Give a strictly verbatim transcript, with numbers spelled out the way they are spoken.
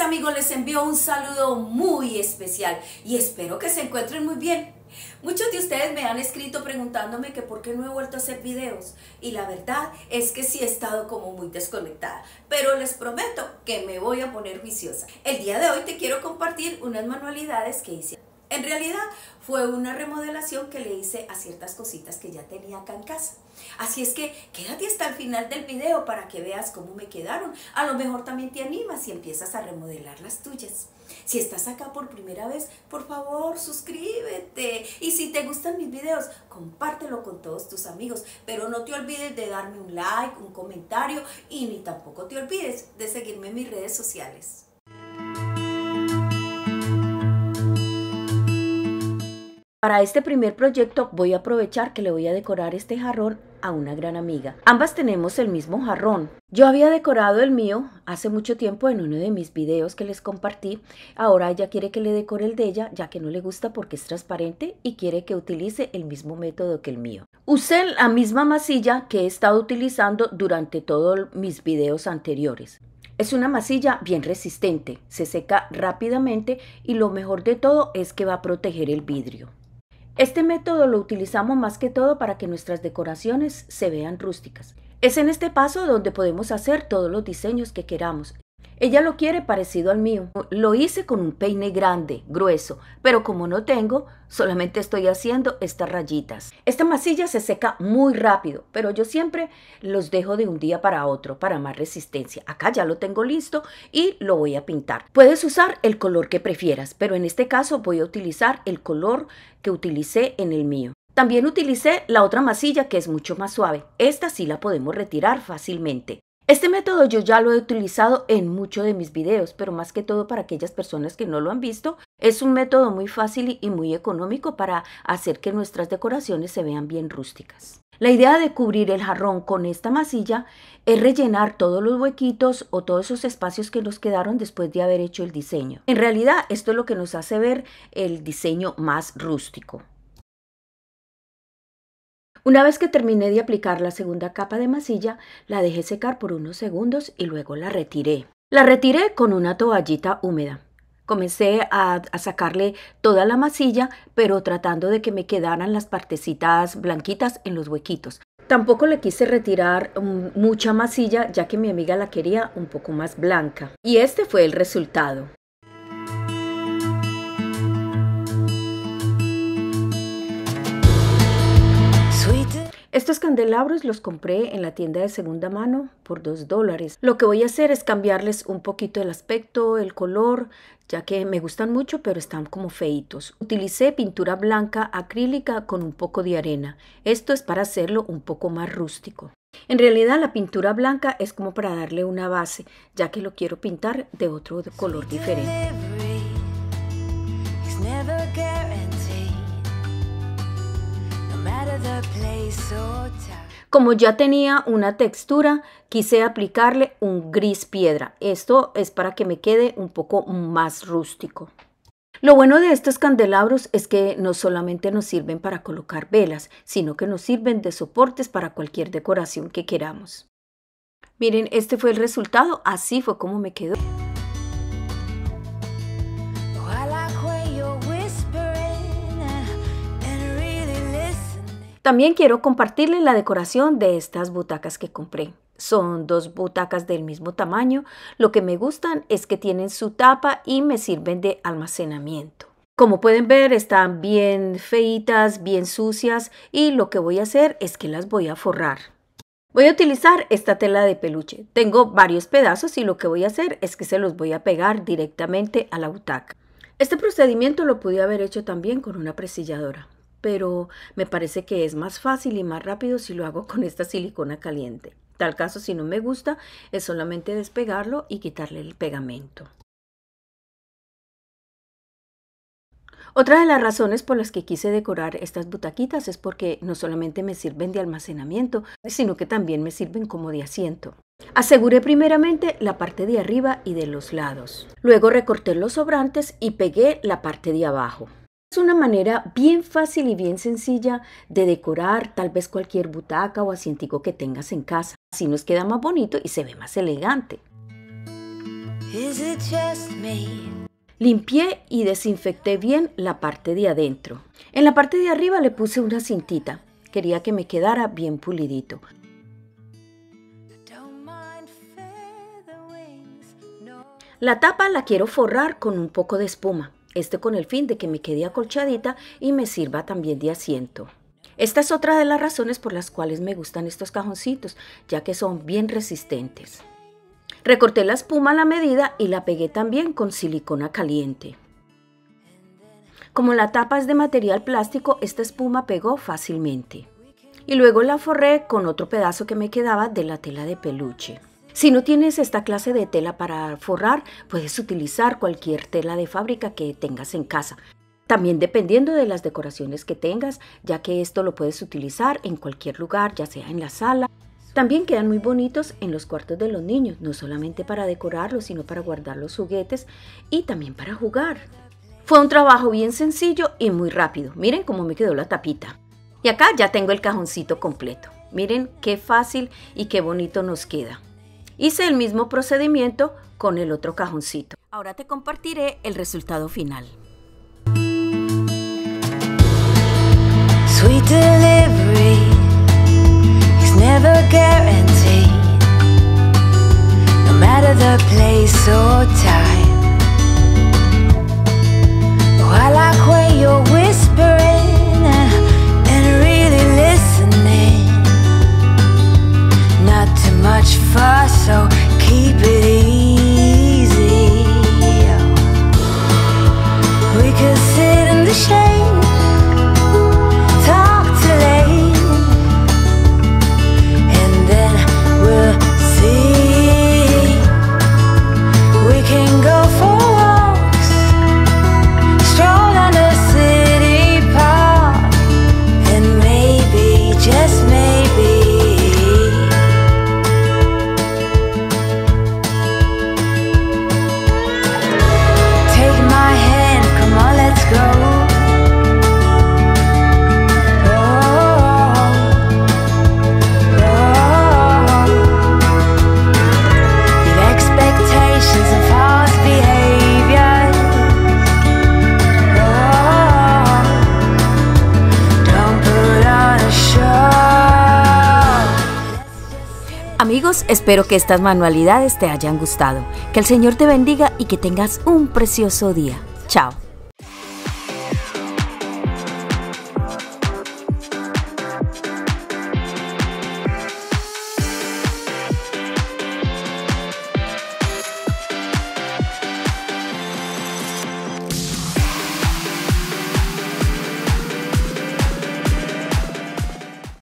mis amigos, les envío un saludo muy especial y espero que se encuentren muy bien. Muchos de ustedes me han escrito preguntándome que por qué no he vuelto a hacer videos y la verdad es que sí he estado como muy desconectada, pero les prometo que me voy a poner juiciosa. El día de hoy te quiero compartir unas manualidades que hice. En realidad fue una remodelación que le hice a ciertas cositas que ya tenía acá en casa. Así es que quédate hasta el final del video para que veas cómo me quedaron. A lo mejor también te animas y empiezas a remodelar las tuyas. Si estás acá por primera vez, por favor suscríbete. Y si te gustan mis videos, compártelo con todos tus amigos. Pero no te olvides de darme un like, un comentario y ni tampoco te olvides de seguirme en mis redes sociales. Para este primer proyecto voy a aprovechar que le voy a decorar este jarrón a una gran amiga. Ambas tenemos el mismo jarrón. Yo había decorado el mío hace mucho tiempo en uno de mis videos que les compartí. Ahora ella quiere que le decore el de ella, ya que no le gusta porque es transparente y quiere que utilice el mismo método que el mío. Usé la misma masilla que he estado utilizando durante todos mis videos anteriores. Es una masilla bien resistente, se seca rápidamente y lo mejor de todo es que va a proteger el vidrio. Este método lo utilizamos más que todo para que nuestras decoraciones se vean rústicas. Es en este paso donde podemos hacer todos los diseños que queramos. Ella lo quiere parecido al mío. Lo hice con un peine grande, grueso, pero como no tengo, solamente estoy haciendo estas rayitas. Esta masilla se seca muy rápido, pero yo siempre los dejo de un día para otro para más resistencia. Acá ya lo tengo listo y lo voy a pintar. Puedes usar el color que prefieras, pero en este caso voy a utilizar el color que utilicé en el mío. También utilicé la otra masilla que es mucho más suave. Esta sí la podemos retirar fácilmente. Este método yo ya lo he utilizado en muchos de mis videos, pero más que todo para aquellas personas que no lo han visto, es un método muy fácil y muy económico para hacer que nuestras decoraciones se vean bien rústicas. La idea de cubrir el jarrón con esta masilla es rellenar todos los huequitos o todos esos espacios que nos quedaron después de haber hecho el diseño. En realidad, esto es lo que nos hace ver el diseño más rústico. Una vez que terminé de aplicar la segunda capa de masilla, la dejé secar por unos segundos y luego la retiré. La retiré con una toallita húmeda. Comencé a, a sacarle toda la masilla, pero tratando de que me quedaran las partecitas blanquitas en los huequitos. Tampoco le quise retirar mucha masilla, ya que mi amiga la quería un poco más blanca. Y este fue el resultado. Estos candelabros los compré en la tienda de segunda mano por dos dólares. Lo que voy a hacer es cambiarles un poquito el aspecto, el color, ya que me gustan mucho, pero están como feitos. Utilicé pintura blanca acrílica con un poco de arena. Esto es para hacerlo un poco más rústico. En realidad la pintura blanca es como para darle una base, ya que lo quiero pintar de otro color diferente. Como ya tenía una textura, quise aplicarle un gris piedra. Esto es para que me quede un poco más rústico. Lo bueno de estos candelabros es que no solamente nos sirven para colocar velas, sino que nos sirven de soportes para cualquier decoración que queramos. Miren, este fue el resultado. Así fue como me quedó. También quiero compartirles la decoración de estas butacas que compré. Son dos butacas del mismo tamaño. Lo que me gustan es que tienen su tapa y me sirven de almacenamiento. Como pueden ver, están bien feitas, bien sucias y lo que voy a hacer es que las voy a forrar. Voy a utilizar esta tela de peluche. Tengo varios pedazos y lo que voy a hacer es que se los voy a pegar directamente a la butaca. Este procedimiento lo pude haber hecho también con una presilladora, pero me parece que es más fácil y más rápido si lo hago con esta silicona caliente. Tal caso, si no me gusta, es solamente despegarlo y quitarle el pegamento. Otra de las razones por las que quise decorar estas butaquitas es porque no solamente me sirven de almacenamiento, sino que también me sirven como de asiento. Aseguré primeramente la parte de arriba y de los lados. Luego recorté los sobrantes y pegué la parte de abajo. Es una manera bien fácil y bien sencilla de decorar tal vez cualquier butaca o asientico que tengas en casa. Así nos queda más bonito y se ve más elegante. Limpié y desinfecté bien la parte de adentro. En la parte de arriba le puse una cintita. Quería que me quedara bien pulidito. La tapa la quiero forrar con un poco de espuma. Este con el fin de que me quede acolchadita y me sirva también de asiento. Esta es otra de las razones por las cuales me gustan estos cajoncitos, ya que son bien resistentes. Recorté la espuma a la medida y la pegué también con silicona caliente. Como la tapa es de material plástico, esta espuma pegó fácilmente. Y luego la forré con otro pedazo que me quedaba de la tela de peluche. Si no tienes esta clase de tela para forrar, puedes utilizar cualquier tela de fábrica que tengas en casa. También dependiendo de las decoraciones que tengas, ya que esto lo puedes utilizar en cualquier lugar, ya sea en la sala. También quedan muy bonitos en los cuartos de los niños, no solamente para decorarlos, sino para guardar los juguetes y también para jugar. Fue un trabajo bien sencillo y muy rápido. Miren cómo me quedó la tapita. Y acá ya tengo el cajoncito completo. Miren qué fácil y qué bonito nos queda. Hice el mismo procedimiento con el otro cajoncito. Ahora te compartiré el resultado final. Sweet delivery is never guaranteed. No matter the place or time. I like when you're whispering and really listening. Not too much fuss, so keep it easy. We could sit in the shade, talk till late, and then we'll see. We can go for walks, stroll down the city park, and maybe, just maybe, take my hand, come on, let's go. Oh, oh, oh. Leave expectations and false behaviors. Amigos, espero que estas manualidades te hayan gustado. Que el Señor te bendiga y que tengas un precioso día. Chao.